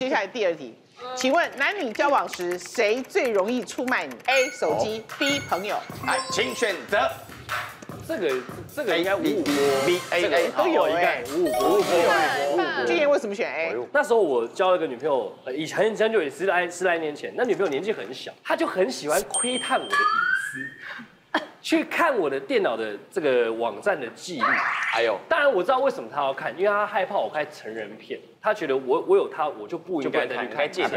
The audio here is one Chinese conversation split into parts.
接下来第二题，请问男女交往时谁最容易出卖你 ？A. 手机 ，B. 朋友。来，请选择。这个应该五五 B A 都有哎，五五。今年为什么选 A？ 那时候我交了个女朋友，很久，也十来年前。那女朋友年纪很小，她就很喜欢窥探我的隐私，去看我的电脑的这个网站的记录。 还有，当然我知道为什么他要看，因为他害怕我拍成人片，他觉得我有他，我就不应该再去拍戒指。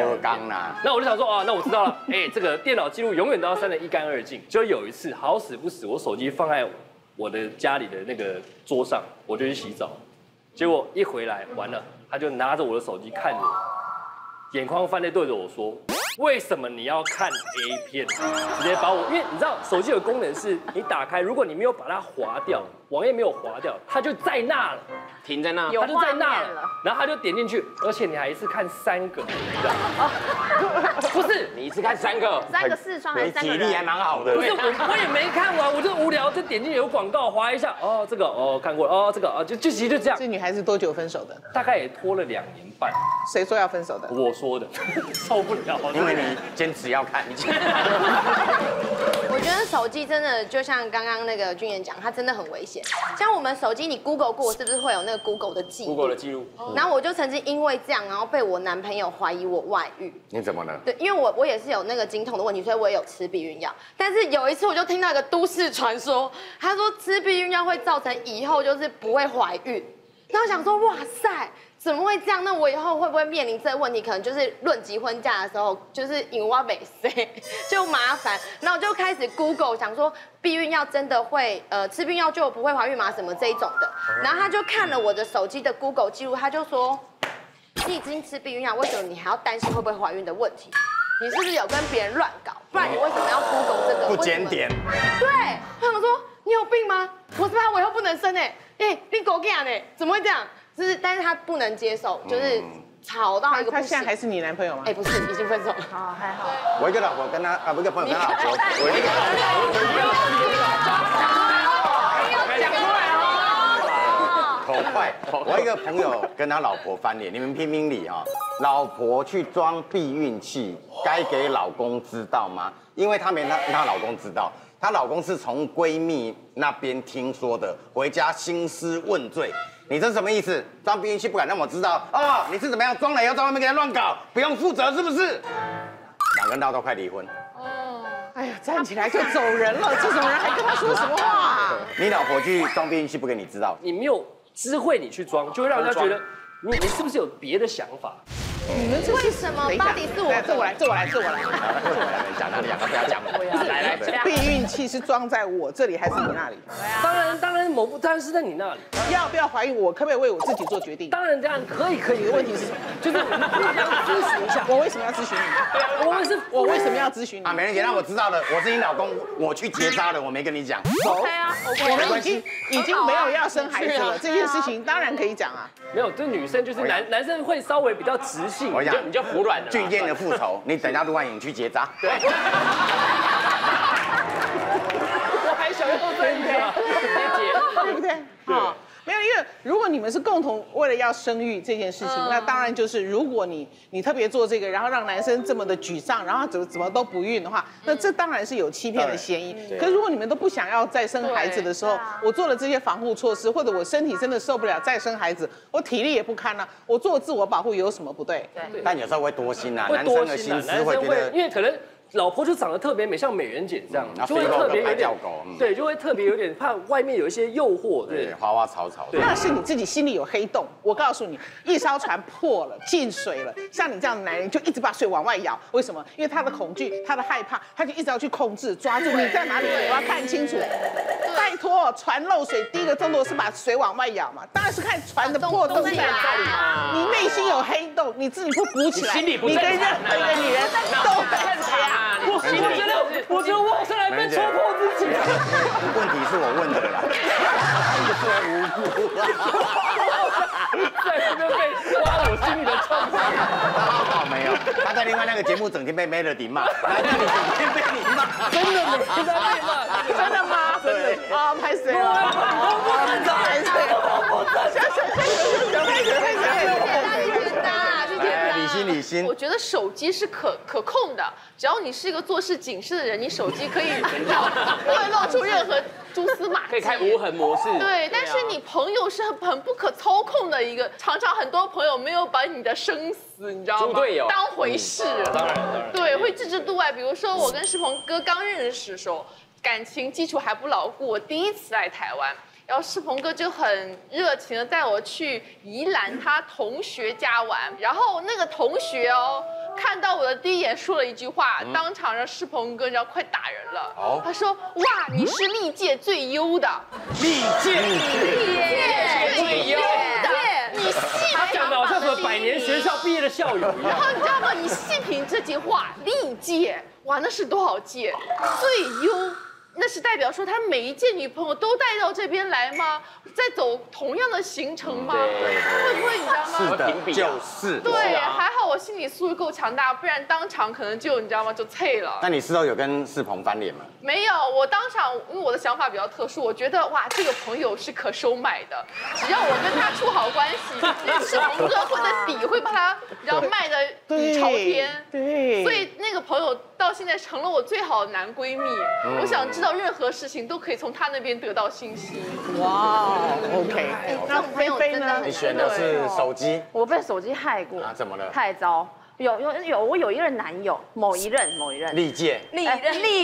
那我就想说啊，那我知道了，哎，这个电脑记录永远都要删得一干二净。就有一次，好死不死，我手机放在我的家里的那个桌上，我就去洗澡，结果一回来，完了，他就拿着我的手机看着我，眼眶泛泪，对着我说：“为什么你要看 A 片？”直接把我，因为你知道手机有功能是，你打开，如果你没有把它划掉。 网页没有划掉，他就在那了，停在那，他就在那了，然后他就点进去，而且你还一次看3个，不是，你一次看3个，3个视窗还是3个？体力还蛮好的。不是我也没看完，我就无聊就点进去有广告，划一下，哦这个哦看过了，哦这个哦就这样。这女孩子多久分手的？大概也拖了2年半。谁说要分手的？我说的，受不了，因为你坚持要看。 我觉得手机真的就像刚刚那个君言讲，它真的很危险。像我们手机，你 Google 过是不是会有那个 Google 的记录？然后我就曾经因为这样，然后被我男朋友怀疑我外遇。你怎么了？对，因为我也是有那个经痛的问题，所以我也有吃避孕药。但是有一次我就听到一个都市传说，他说吃避孕药会造成以后就是不会怀孕。然后想说哇塞，怎么会这样？那我以后会不会面临这个问题？可能就是论及婚嫁的时候，就是引我北塞就麻烦。然后我就开始 Google 想说，避孕药真的会吃避孕药就不会怀孕吗？什么这一种的？然后他就看了我的手机的 Google 记录，他就说，你已经吃避孕药，为什么你还要担心会不会怀孕的问题？你是不是有跟别人乱搞？不然你为什么要 Google 这个？不检点。对，他们说你有病吗？我是怕我以后不能生哎，你狗干呢？怎么会这样？ 就是，但是他不能接受，就是吵到一个不行。他现在还是你男朋友吗？哎，不是，已经分手了。哦，还好。我一个老婆跟他啊，不，一个朋友跟他老婆。我一个老婆。讲出来哦。口快。我一个朋友跟他老婆翻脸，你们评评理啊！老婆去装避孕器，该给老公知道吗？因为她没她老公知道。 她老公是从闺蜜那边听说的，回家兴师问罪。你这什么意思？装避孕器不敢让我知道哦？你是怎么样装了以后在外面给人乱搞，不用负责是不是？2个人闹到快离婚。哦，哎呀，站起来就走人了，这种人还跟他说什么话？你老婆去装避孕器不给你知道，你没有知会你去装，就会让人家觉得你是不是有别的想法？ 你们为什么？Body是我，是我来。讲哪里啊？不要讲我呀！来，避孕器是装在我这里还是你那里？当然某不，当然是在你那里。要不要怀孕？我可不可以为我自己做决定？当然这样可以，可以。问题是什么？就是我们互相咨询一下。我为什么要咨询你？我为什么要咨询你？啊，美人姐，让我知道了，我是你老公，我去结扎了，我没跟你讲。OK 啊 ，OK。我们已经没有要生孩子了，这件事情当然可以讲啊。没有，这女生就是男生会稍微比较直性。 我讲，你就服软了。俊彦的复仇，你等下录完影去结扎。对。我还想要分开，对不对？好，没有，因为如果你们是共同为了要生育这件事情，那当然就是如果你特别做这个，然后让男生这么的沮丧，然后怎么都不孕的话，那这当然是有欺骗的嫌疑。可是如果你们都不想要再生孩子的时候，我做了这些防护措施，或者我身体真的受不了再生孩子，我体力也不堪了，我做自我保护有什么不对？对。但有时候会多心啊，男生的心思会觉得，因为可能。 老婆就长得特别美，像美人姐这样，就会特别有点，对，就会特别有点怕外面有一些诱惑，对，花花草草，那是你自己心里有黑洞。我告诉你，一艘船破了，进水了，像你这样的男人就一直把水往外舀，为什么？因为他的恐惧，他的害怕，他就一直要去控制，抓住你在哪里，我要看清楚。拜托，船漏水第一个动作是把水往外舀嘛，当然是看船的破洞在哪里嘛。你内心有黑洞，你自己不鼓起来，你跟任何一个女人都很强。 我觉得我好像来被戳破自己了。问题是我问的啦，我无辜啦，在这边被挖我心里的创伤。他好倒霉哦，他在另外那个节目整天被 Melody 骂，来这里整天被你骂，真的每天在被骂，真的吗？对啊，拍谁？我不知道，拍谁？心理心。我觉得手机是可控的，只要你是一个做事谨慎的人，你手机可以不会露出任何蛛丝马迹。可以开无痕模式。对，但是你朋友是很不可操控的一个，常常很多朋友没有把你的生死，你知道吗？当回事。当然。对，会置之度外。比如说我跟石鹏哥刚认识的时候，感情基础还不牢固，我第一次来台湾。 然后世鹏哥就很热情的带我去宜兰他同学家玩，然后那个同学哦，看到我的第一眼说了一句话，当场让世鹏哥你知道快打人了。哦，他说哇，你是历届最优的，历届最优的，你细他讲的好像什么百年学校毕业的校友一样。然后你知道吗？你细品这句话，历届哇，那是多少届最优？ 那是代表说他每一届女朋友都带到这边来吗？在走同样的行程吗？会不会你知道吗？是的，就是。对，还好我心理素质够强大，不然当场可能就你知道吗？就脆了。那你事后有跟世鹏翻脸吗？没有，我当场因为我的想法比较特殊，我觉得哇，这个朋友是可收买的，只要我跟他处好关系，那世鹏哥或者底会把他然后卖的底朝天。对。所以那个朋友到现在成了我最好的男闺蜜，我想知道。 任何事情都可以从他那边得到信息。哇 ，OK。那菲菲呢？你选的是手机。我被手机害过。啊？怎么了？太糟。有，我有一任男友，某一任。历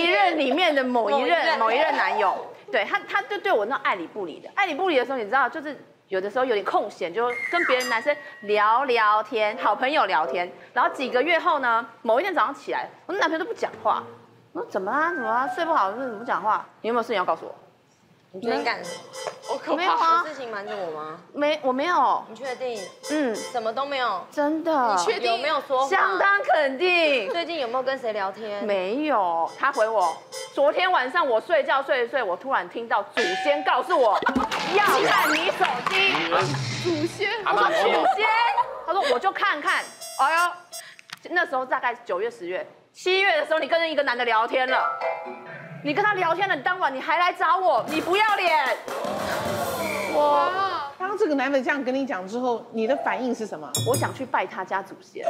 任里面的某一任男友，对他就对我那爱理不理的时候，你知道，就是有的时候有点空闲，就跟别人男生聊聊天，好朋友聊天。然后几个月后呢，某一天早上起来，我的男朋友都不讲话。 我说怎么啦？睡不好，为什么不讲话？你有没有事情要告诉我？你真敢？我可怕。没有啊。事情瞒着我吗？没，我没有。你确定？嗯，什么都没有。真的。你确定？有没有说话？相当肯定。最近有没有跟谁聊天？没有。他回我，昨天晚上我睡觉睡一睡，我突然听到祖先告诉我要看你手机。祖先？我说祖先。他说我就看看。哎呦，那时候大概9月、10月。 7月的时候，你跟一个男的聊天了，你跟他聊天了，你当晚你还来找我，你不要脸！哇！当这个男的这样跟你讲之后，你的反应是什么？我想去拜他家祖先。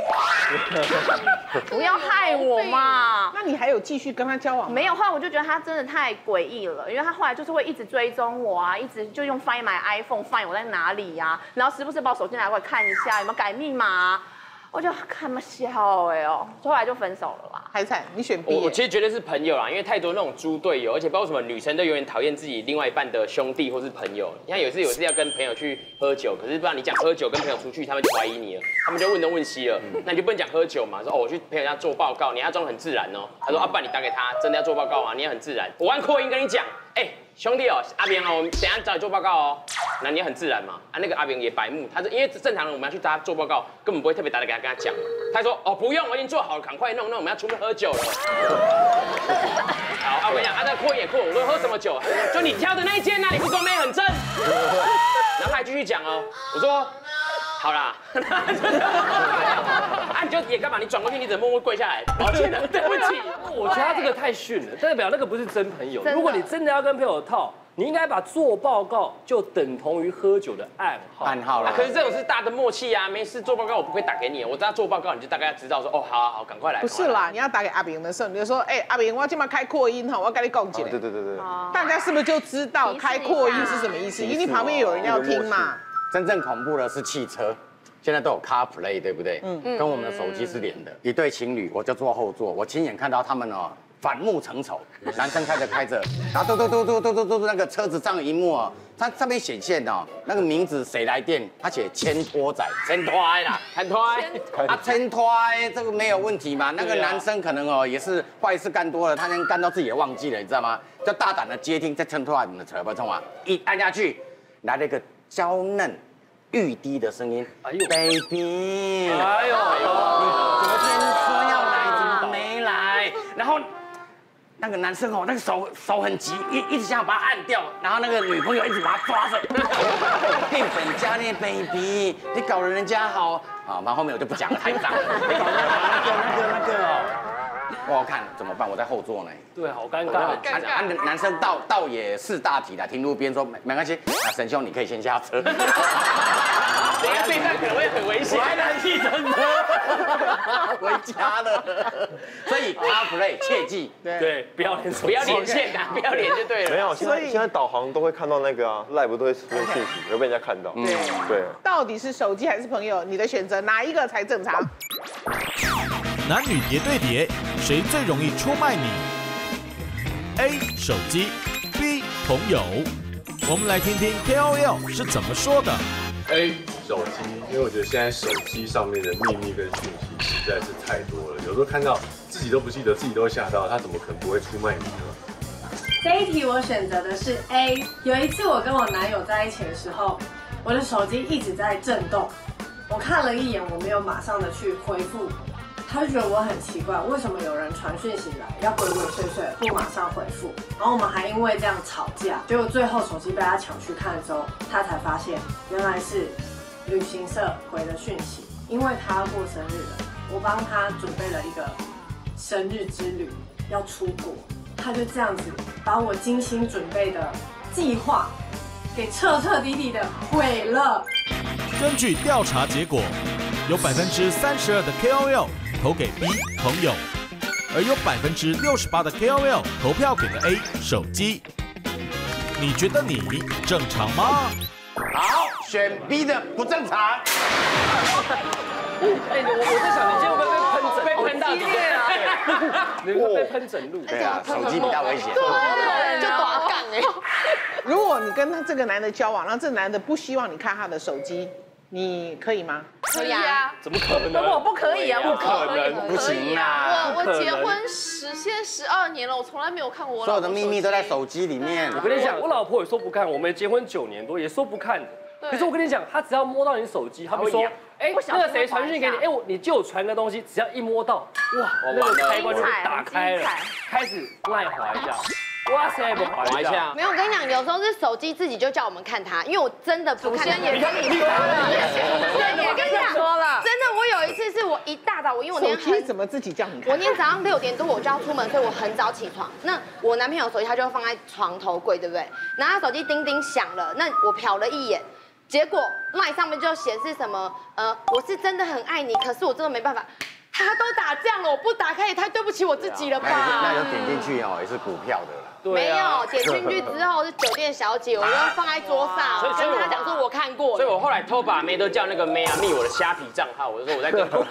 不要害我嘛！那你还有继续跟他交往吗？没有，后来我就觉得他真的太诡异了，因为他后来就是会一直追踪我啊，一直就用 Find My iPhone Find 我在哪里呀、啊，然后时不时把我手机拿过来看一下有没有改密码、啊。 我就看不笑哎哦，后来就分手了啦。海产，你选 B？、欸、我其实觉得是朋友啦，因为太多那种猪队友，而且包括什么女生都有点讨厌自己另外一半的兄弟或是朋友。你看有一次要跟朋友去喝酒，可是不然你讲喝酒跟朋友出去，他们就怀疑你了，他们就问东问西了。那你就不能讲喝酒嘛，说哦我去朋友家做报告，你要装很自然哦。他说阿爸、啊、你打给他，真的要做报告啊，你要很自然。我按扩音跟你讲，哎、欸。 兄弟哦，阿明哦，我们等一下找你做报告哦。那你也很自然嘛，啊，那个阿明也白目，他是因为正常人我们要去找他做报告，根本不会特别打的跟他讲。他说哦不用，我已经做好了，赶快弄，那我们要出门喝酒了。好，我跟你讲，他在扩也扩，我说喝什么酒？就你挑的那一间啊，你不说妹很正。然后他还继续讲哦，我说。 好啦，啊，你就也干嘛？你转过去，你怎么默默跪下来？抱歉了，对不起。我觉得他这个太逊了，代表那个不是真朋友。如果你真的要跟朋友套，你应该把做报告就等同于喝酒的暗号了。可是这种是大的默契啊，没事做报告我不会打给你，我知道做报告你就大概知道说，哦，好，赶快来。不是啦，你要打给阿炳的时候，你就说，哎，阿炳，我今晚开扩音哈，我要跟你共解。对。大家是不是就知道开扩音是什么意思？因为旁边有人要听嘛。 真正恐怖的是汽车，现在都有 Car Play， 对不对？跟我们的手机是连的。一对情侣，我就坐后座，我亲眼看到他们哦，反目成仇。男生开着，然后嘟嘟嘟，那个车子上一幕哦，它上面显现哦，那个名字谁来电，他写千拖仔，千拖啦，千拖，啊千拖，这个没有问题嘛？那个男生可能哦也是坏事干多了，他能干到自己也忘记了，你知道吗？就大胆的接听，在千拖你的车不冲啊，一按下去，来了一个娇嫩。 玉滴的声音，哎呦 ，baby， 哎呦，你昨天说要来，怎么没来？然后那个男生哦，那个手很急，一直想把他按掉，然后那个女朋友一直把他抓着，变本加厉 ，baby， 你搞了人家好，啊，然后后面我就不讲了，太脏了，你搞了那个哦。我看怎么办？我在后座呢。对，好尴尬。男生倒也是大体的，停路边说没关系，啊，神兄你可以先下车。等下这一站可能会很危险，我还来计程车，回家了。所以 Car Play 切记，对，不要连线啊，不要连就对了。没有，现在导航都会看到那个啊，Live 都会出现信息，会被人家看到。对，到底是手机还是朋友？你的选择哪一个才正常？ 男女叠对叠，谁最容易出卖你 ？A. 手机 ，B. 朋友。我们来听听 KOL 是怎么说的。A. 手机，因为我觉得现在手机上面的秘密跟讯息实在是太多了，有时候看到自己都不记得，自己都会吓到，他怎么可能不会出卖你呢？这一题我选择的是 A。有一次我跟我男友在一起的时候，我的手机一直在震动，我看了一眼，我没有马上的去回复。 他就觉得我很奇怪，为什么有人传讯息来要鬼鬼祟祟不马上回复？然后我们还因为这样吵架，结果最后手机被他抢去看之后，他才发现原来是旅行社回的讯息。因为他要过生日了，我帮他准备了一个生日之旅，要出国，他就这样子把我精心准备的计划给彻底的毁了。根据调查结果，有32%的 KOL。 投给 B 朋友，而有68%的 KOL 投票给了 A 手机。你觉得你正常吗？好，选 B 的不正常。哎，我在想，你结果被喷到激烈啊！你被喷整路。对啊，手机比较危险。对，就短杠哎。如果你跟他这个男的交往，然后这男的不希望你看他的手机。 你可以吗？可以啊，怎么可能？我不可以啊，不可能，不行啊！我结婚现在12年了，我从来没有看过我老婆。所有的秘密都在手机里面。我跟你讲，我老婆也说不看，我们结婚9年多也说不看的。可是我跟你讲，她只要摸到你手机，她会说，哎，那个谁传讯给你，哎，你就有传个东西，只要一摸到，哇，那个开关就打开了，开始赖滑一下。 哇塞，我滑一下。没有，我跟你讲，有时候是手机自己就叫我们看它，因为我真的不看。也跟你说了，也跟你讲说了。真的，我有一次是我一大早，因为我那天手机怎么自己叫你看？我那天早上6点多我就要出门，所以我很早起床。那我男朋友手机他就放在床头柜，对不对？然后他手机叮叮响了，那我瞟了一眼。 结果 LINE 上面就显示什么，我是真的很爱你，可是我真的没办法，他都打这样了，我不打开也太对不起我自己了吧？那有点进去哦，也是股票的啦。对啊、没有，点进去之后是酒店小姐，我就放在桌上，所以跟他讲说我看过。所以我后来偷把妹都叫那个妹啊密我的虾皮账号，我就说我在跟。啊！你不要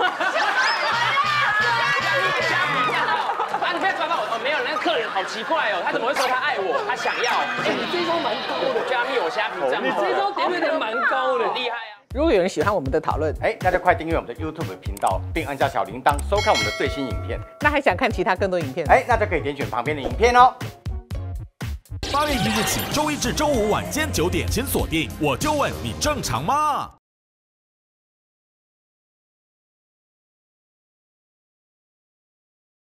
转发我哦，没有，那个客人好奇怪哦，他怎么会说他爱我，他想要？哎，你这一招蛮高的，加密我虾皮账号，你这一招点阅率蛮高的，厉害啊！如果有人喜欢我们的讨论，哎，大家快订阅我们的 YouTube 频道，并按下小铃铛收看我们的最新影片。那还想看其他更多影片？哎，那就可以点选旁边的影片哦。8月1日起，周一至周五晚间9点，请锁定《我就问你正常吗》。